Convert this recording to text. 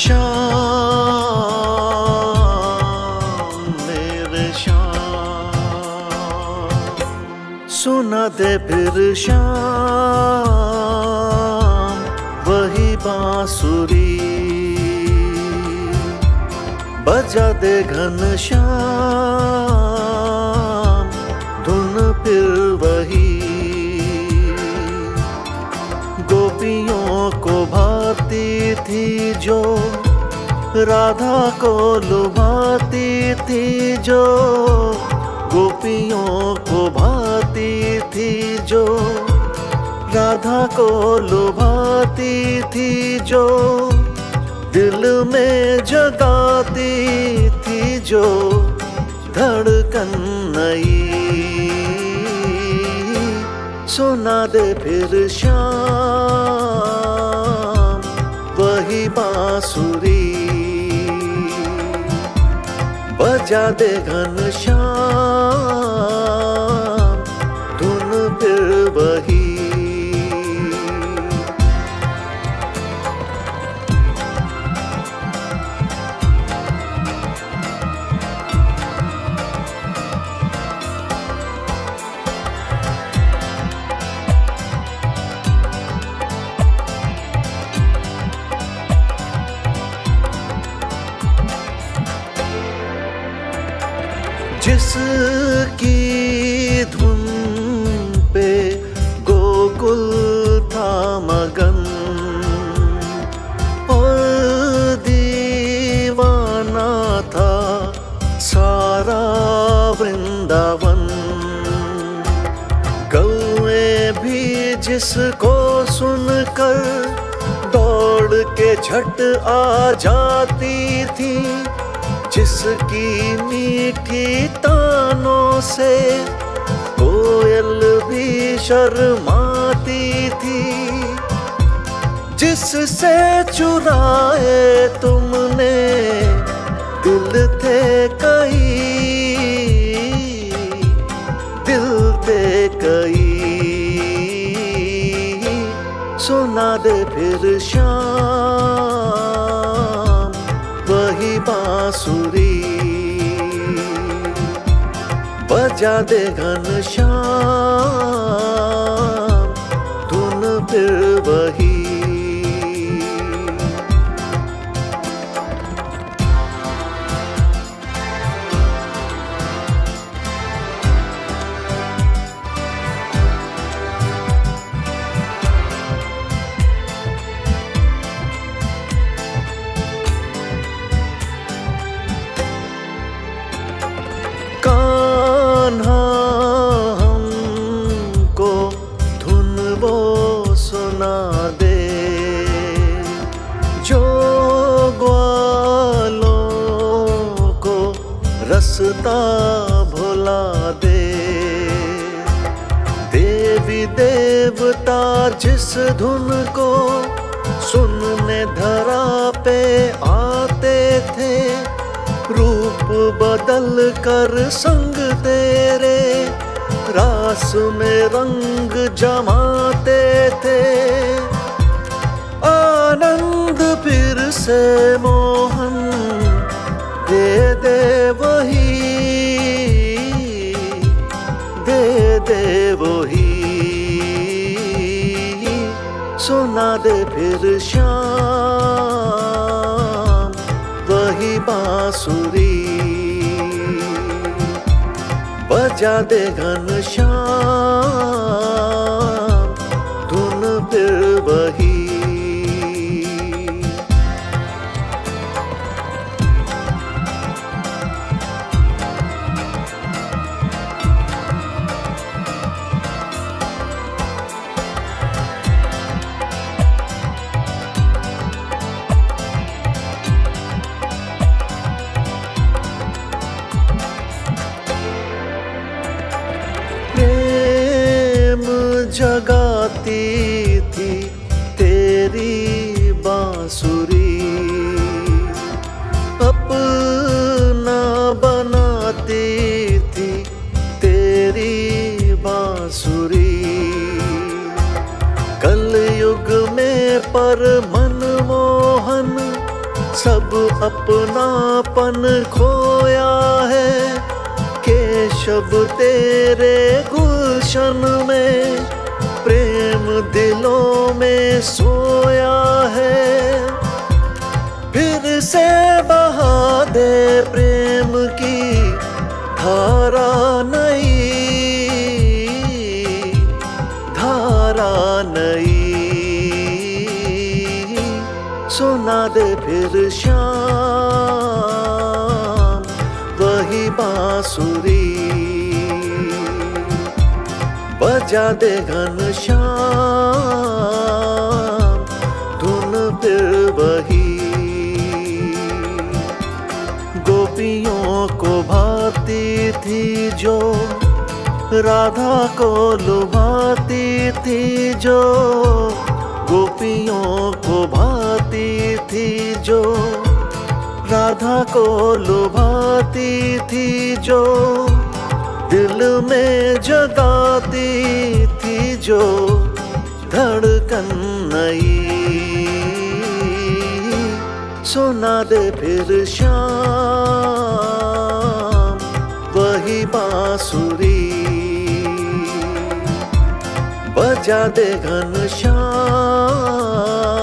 श्याम मेरे श्याम, सुना दे फिर श्याम वही बांसुरी, बजा दे घन श्याम धुन फिर वही, गोपियों को भाती थी जो, राधा को लुभाती थी जो, गोपियों को भाती थी जो, राधा को लुभाती थी जो, दिल में जगाती थी जो धड़कन नई, सुना दे फिर श्याम वही बांसुरी, बजा दे घन श्याम धुन फिर वही। जिसकी धुन पे गोकुल था मगन, और दीवाना था सारा वृंदावन, कौए भी जिसको सुनकर दौड़ के झट आ जाती थी, जिसकी मीठी तानों से कोयल भी शर्माती थी, जिससे चुराए तुमने दिल थे कई, दिल थे कई, सुना दे फिर श्याम वही बांसुरी, बजा दे घन श्याम धुन फिर वही। रास्ता भुला दे देवी देवता, जिस धुन को सुनने धरा पे आते थे, रूप बदल कर संग तेरे रास में रंग जमाते थे, आनंद फिर से मोहन दे वही सुना दे फिर श्याम वही बांसुरी, बजा दे घन श्याम धुन फिर वही। जगाती थी तेरी बांसुरी, अपना बनाती थी तेरी बांसुरी, कलयुग में पर मनमोहन सब अपनापन खोया है। केशव तेरे गुलशन में प्रेम दिलों में सोया है। फिर से बहा दे प्रेम की धारा नई, धारा नई। सुना दे फिर श्याम वही बांसुरी, बजा दे घनश्याम धुन फिर वही। गोपियों को भाती थी जो, राधा को लुभाती थी जो, गोपियों को भाती थी जो, राधा को लुभाती थी जो, दिल में जगाती थी जो, धड़कन नई। सुना दे फिर श्याम वही बांसुरी, बजा दे घनश्याम।